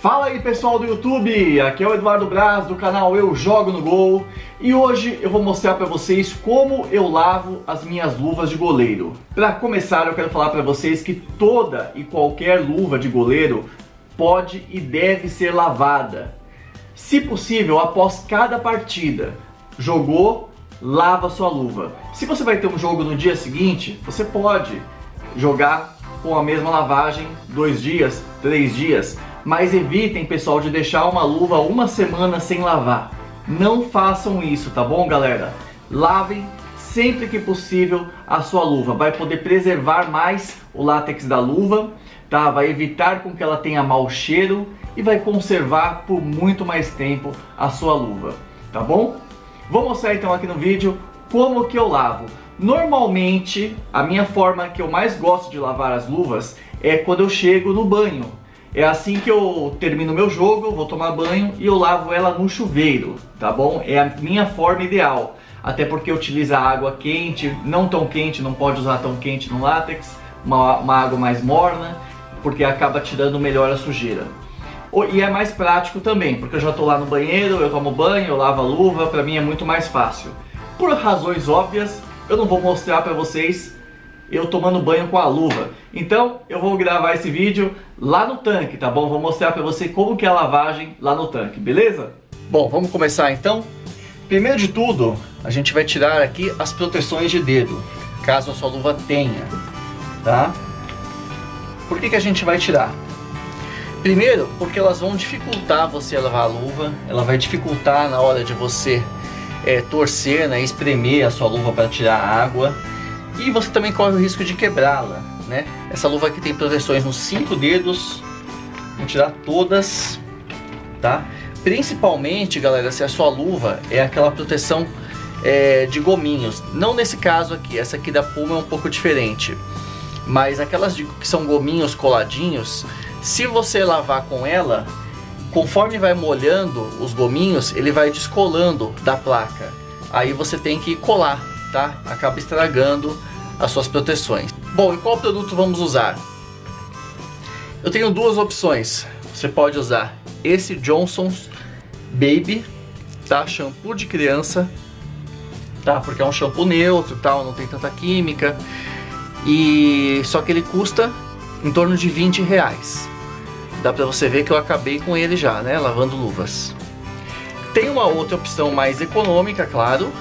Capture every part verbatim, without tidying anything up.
Fala aí pessoal do YouTube, aqui é o Eduardo Braz do canal Eu Jogo no Gol e hoje eu vou mostrar pra vocês como eu lavo as minhas luvas de goleiro. Pra começar eu quero falar pra vocês que toda e qualquer luva de goleiro pode e deve ser lavada. Se possível, após cada partida, jogou, lava sua luva. Se você vai ter um jogo no dia seguinte, você pode jogar com a mesma lavagem dois dias, três dias. Mas evitem, pessoal, de deixar uma luva uma semana sem lavar. Não façam isso, tá bom, galera? Lavem sempre que possível a sua luva. Vai poder preservar mais o látex da luva, tá? Vai evitar com que ela tenha mau cheiro e vai conservar por muito mais tempo a sua luva, tá bom? Vou mostrar então aqui no vídeo como que eu lavo. Normalmente, a minha forma que eu mais gosto de lavar as luvas é quando eu chego no banho. É assim que eu termino meu jogo, eu vou tomar banho e eu lavo ela no chuveiro, tá bom? É a minha forma ideal, até porque utiliza água quente, não tão quente, não pode usar tão quente no látex, uma, uma água mais morna, porque acaba tirando melhor a sujeira. E é mais prático também, porque eu já tô lá no banheiro, eu tomo banho, eu lavo a luva, pra mim é muito mais fácil. Por razões óbvias, eu não vou mostrar pra vocês eu tomando banho com a luva. Então eu vou gravar esse vídeo lá no tanque, tá bom? Vou mostrar pra você como que é a lavagem lá no tanque, beleza? Bom, vamos começar então. Primeiro de tudo, a gente vai tirar aqui as proteções de dedo, caso a sua luva tenha, tá? Por que que a gente vai tirar? Primeiro, porque elas vão dificultar você lavar a luva, ela vai dificultar na hora de você é, torcer, né, espremer a sua luva para tirar a água. E você também corre o risco de quebrá-la, né? Essa luva aqui tem proteções nos cinco dedos. Vou tirar todas, tá? Principalmente, galera, se a sua luva é aquela proteção é, de gominhos. Não nesse caso aqui, essa aqui da Puma é um pouco diferente. Mas aquelas de, que são gominhos coladinhos, se você lavar com ela, conforme vai molhando os gominhos, ele vai descolando da placa. Aí você tem que colar, tá? Acaba estragando as suas proteções. Bom, e qual produto vamos usar? Eu tenho duas opções. Você pode usar esse Johnson's Baby, tá? Shampoo de criança, tá? Porque é um shampoo neutro, tal, não tem tanta química. E só que ele custa em torno de vinte reais. Dá pra você ver que eu acabei com ele já, né? Lavando luvas. Tem uma outra opção mais econômica, claro.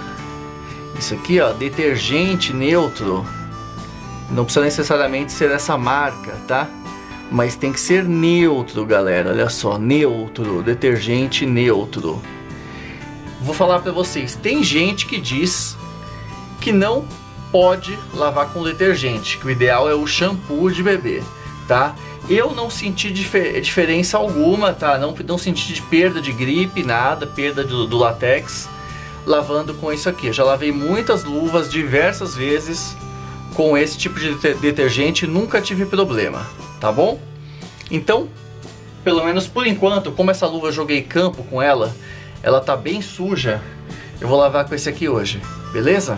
Isso aqui, ó, detergente neutro, não precisa necessariamente ser essa marca, tá? Mas tem que ser neutro, galera, olha só, neutro, detergente neutro. Vou falar pra vocês, tem gente que diz que não pode lavar com detergente, que o ideal é o shampoo de bebê, tá? Eu não senti difer- diferença alguma, tá? Não, não senti de perda de gripe, nada, perda do, do látex. Lavando com isso aqui, eu já lavei muitas luvas diversas vezes com esse tipo de detergente e nunca tive problema, tá bom? Então, pelo menos por enquanto, como essa luva eu joguei campo com ela, ela tá bem suja, eu vou lavar com esse aqui hoje, beleza?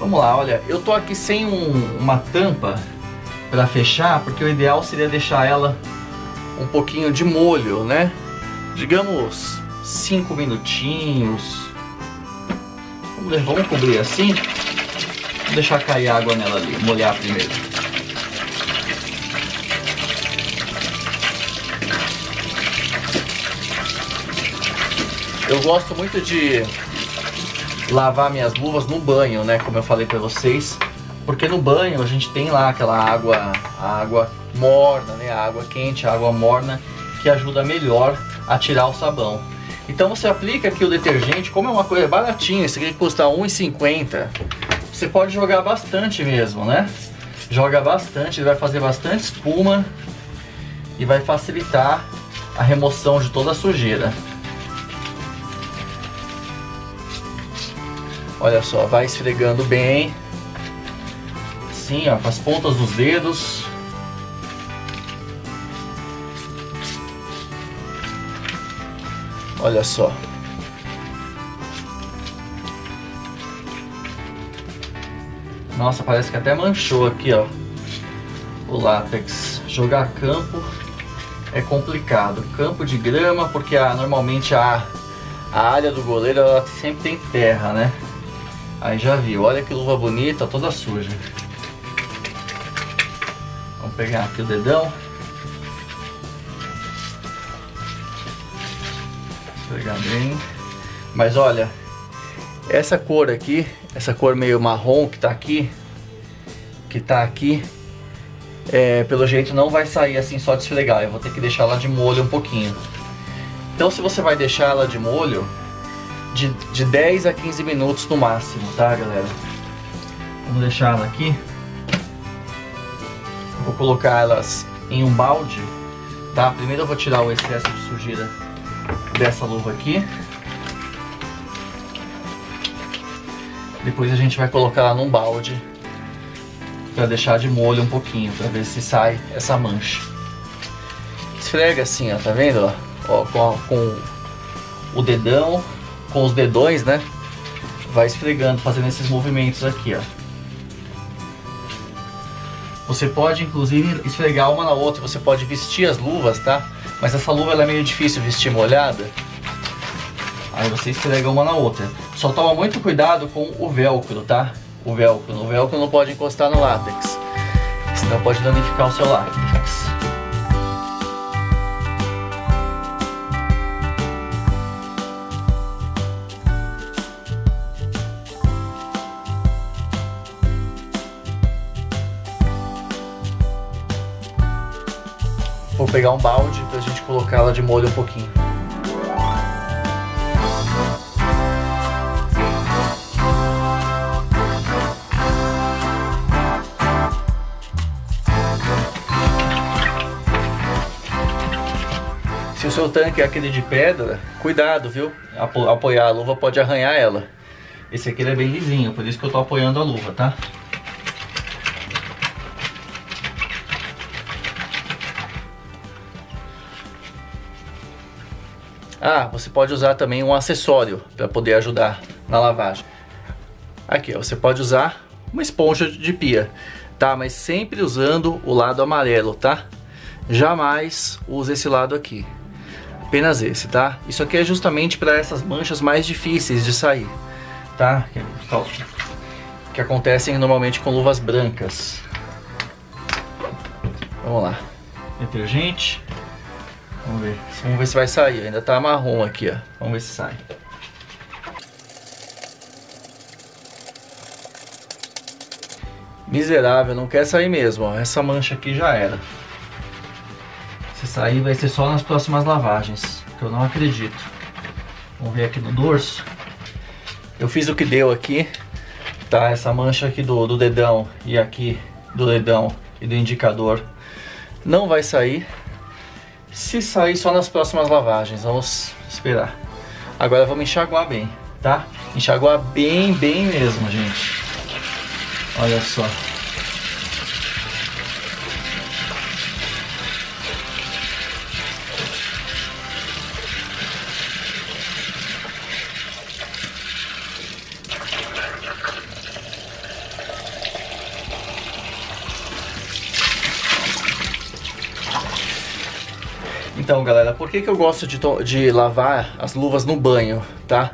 Vamos lá, olha, eu tô aqui sem um, uma tampa para fechar, porque o ideal seria deixar ela um pouquinho de molho, né? Digamos cinco minutinhos. Vamos, vamos cobrir assim. Vou deixar cair água nela ali, molhar primeiro. Eu gosto muito de lavar minhas luvas no banho, né? Como eu falei para vocês. Porque no banho a gente tem lá aquela água, a água morna, né? A água quente, a água morna, que ajuda melhor a tirar o sabão. Então você aplica aqui o detergente, como é uma coisa baratinha, esse aqui custa um real e cinquenta. Você pode jogar bastante mesmo, né? Joga bastante, ele vai fazer bastante espuma e vai facilitar a remoção de toda a sujeira. Olha só, vai esfregando bem. Assim, ó, com as pontas dos dedos. Olha só. Nossa, parece que até manchou aqui, ó, o látex. Jogar campo é complicado. Campo de grama, porque a, normalmente a, a área do goleiro ela sempre tem terra, né? Aí já viu. Olha que luva bonita, toda suja. Vamos pegar aqui o dedão. Pegar bem. Mas olha, essa cor aqui, essa cor meio marrom que tá aqui, que tá aqui, é, pelo jeito não vai sair assim só de esfregar. Eu vou ter que deixar ela de molho um pouquinho. Então se você vai deixar ela de molho, de, de dez a quinze minutos no máximo, tá, galera? Vamos deixar ela aqui. Eu vou colocar elas em um balde, tá? Primeiro eu vou tirar o excesso de sujeira dessa luva aqui. Depois a gente vai colocar ela num balde para deixar de molho um pouquinho, para ver se sai essa mancha. Esfrega assim, ó, tá vendo? Ó, com, com o dedão, com os dedões, né? Vai esfregando, fazendo esses movimentos aqui, ó. Você pode, inclusive, esfregar uma na outra. Você pode vestir as luvas, tá? Mas essa luva ela é meio difícil vestir molhada. Aí você esfrega uma na outra. Só toma muito cuidado com o velcro, tá? O velcro. O velcro não pode encostar no látex. Senão pode danificar o seu látex. Vou pegar um balde pra gente colocar ela de molho um pouquinho. Se o seu tanque é aquele de pedra, cuidado, viu? Apo- apoiar a luva pode arranhar ela. Esse aqui ele é bem lisinho, por isso que eu tô apoiando a luva, tá? Ah, você pode usar também um acessório para poder ajudar na lavagem. Aqui, ó, você pode usar uma esponja de pia, tá? Mas sempre usando o lado amarelo, tá? Jamais use esse lado aqui. Apenas esse, tá? Isso aqui é justamente para essas manchas mais difíceis de sair, tá? Que acontecem normalmente com luvas brancas. Vamos lá. Detergente. Vamos ver. Vamos ver se vai sair. Ainda tá marrom aqui, ó. Vamos ver se sai. Miserável, não quer sair mesmo, ó. Essa mancha aqui já era. Se sair vai ser só nas próximas lavagens, que eu não acredito. Vamos ver aqui no dorso. Eu fiz o que deu aqui, tá? Essa mancha aqui do, do dedão e aqui do dedão e do indicador não vai sair. Se sair, só nas próximas lavagens. Vamos esperar. Agora vamos enxaguar bem, tá? Enxaguar bem, bem mesmo, gente. Olha só. Então, galera, por que que eu gosto de, de lavar as luvas no banho, tá?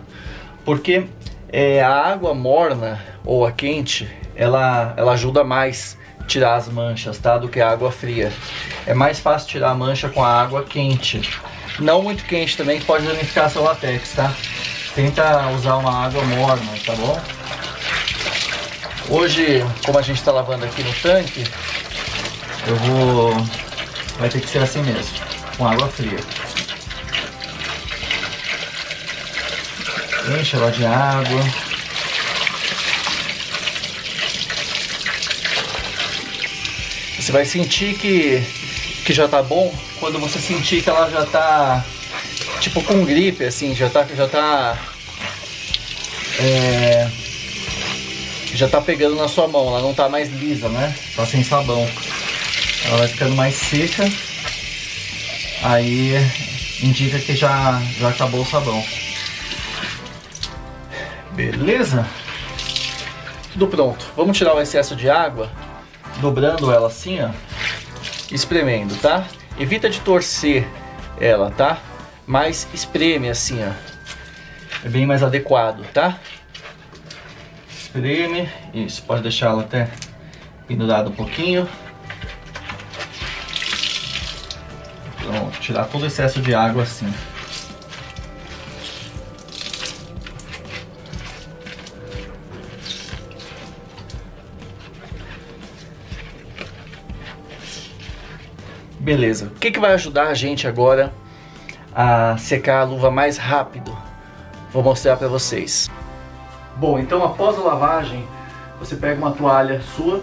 Porque é, a água morna ou a quente, ela, ela ajuda mais a tirar as manchas, tá? Do que a água fria. É mais fácil tirar a mancha com a água quente. Não muito quente também, que pode danificar seu látex, tá? Tenta usar uma água morna, tá bom? Hoje, como a gente tá lavando aqui no tanque, eu vou... vai ter que ser assim mesmo. Com água fria. Enche ela de água. Você vai sentir que, que já tá bom quando você sentir que ela já tá tipo com gripe, assim, já tá, já tá, é, já tá pegando na sua mão, ela não tá mais lisa, né? Tá sem sabão. Ela vai ficando mais seca. Aí indica que já, já acabou o sabão. Beleza? tudo pronto. Vamos tirar o excesso de água, dobrando ela assim, ó, espremendo, tá? Evita de torcer ela, tá? Mas espreme assim, ó. É bem mais adequado, tá? Espreme, isso, pode deixar ela até pendurada um pouquinho. Pronto, tirar todo o excesso de água assim. Beleza, o que que vai ajudar a gente agora a secar a luva mais rápido? Vou mostrar pra vocês. Bom, então após a lavagem, você pega uma toalha sua.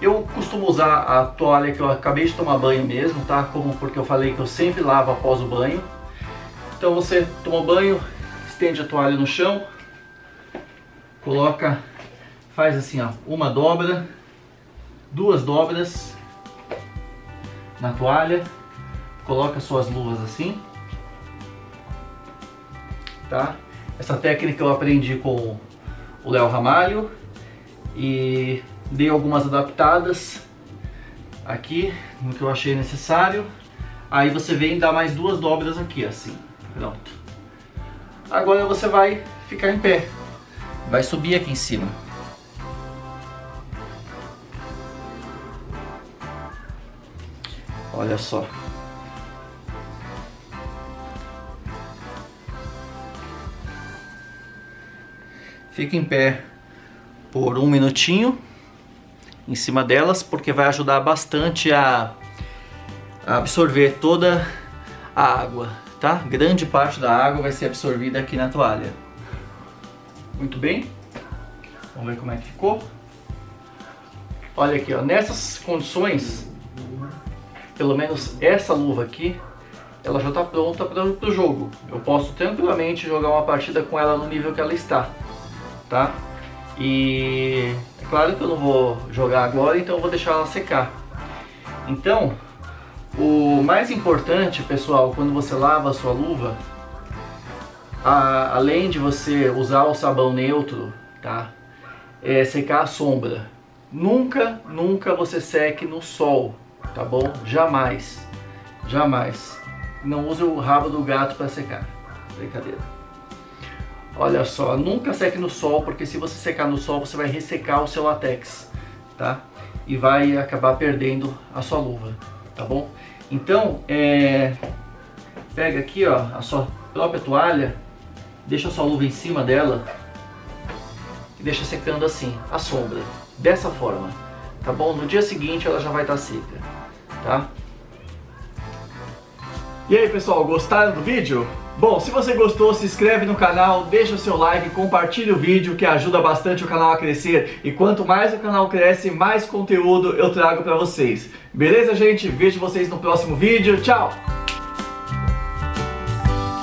Eu costumo usar a toalha que eu acabei de tomar banho mesmo, tá? Como porque eu falei que eu sempre lavo após o banho. Então você toma banho, estende a toalha no chão, coloca, faz assim, ó, uma dobra, duas dobras na toalha, coloca suas luvas assim, tá? Essa técnica eu aprendi com o Léo Ramalho e dei algumas adaptadas aqui no que eu achei necessário. Aí você vem e dá mais duas dobras aqui, assim, pronto. Agora você vai ficar em pé, vai subir aqui em cima. Olha só. Fica em pé por um minutinho em cima delas, porque vai ajudar bastante a absorver toda a água, tá? Grande parte da água vai ser absorvida aqui na toalha. Muito bem. Vamos ver como é que ficou. Olha aqui, ó, nessas condições, pelo menos essa luva aqui, ela já está pronta para o jogo. Eu posso tranquilamente jogar uma partida com ela no nível que ela está, tá? E é claro que eu não vou jogar agora, então eu vou deixar ela secar. Então, o mais importante, pessoal, quando você lava a sua luva, a, além de você usar o sabão neutro, tá? É secar a sombra. Nunca, nunca você seque no sol. Tá bom? Jamais, jamais. Não use o rabo do gato para secar. Brincadeira. Olha só, nunca seque no sol, porque se você secar no sol, você vai ressecar o seu látex, tá? E vai acabar perdendo a sua luva, tá bom? Então, é... pega aqui, ó, a sua própria toalha, deixa a sua luva em cima dela e deixa secando assim, a sombra, dessa forma, tá bom? No dia seguinte ela já vai estar seca. Tá? E aí, pessoal, gostaram do vídeo? Bom, se você gostou, se inscreve no canal, deixa o seu like, compartilha o vídeo, que ajuda bastante o canal a crescer. E quanto mais o canal cresce, mais conteúdo eu trago pra vocês. Beleza, gente? Vejo vocês no próximo vídeo. Tchau!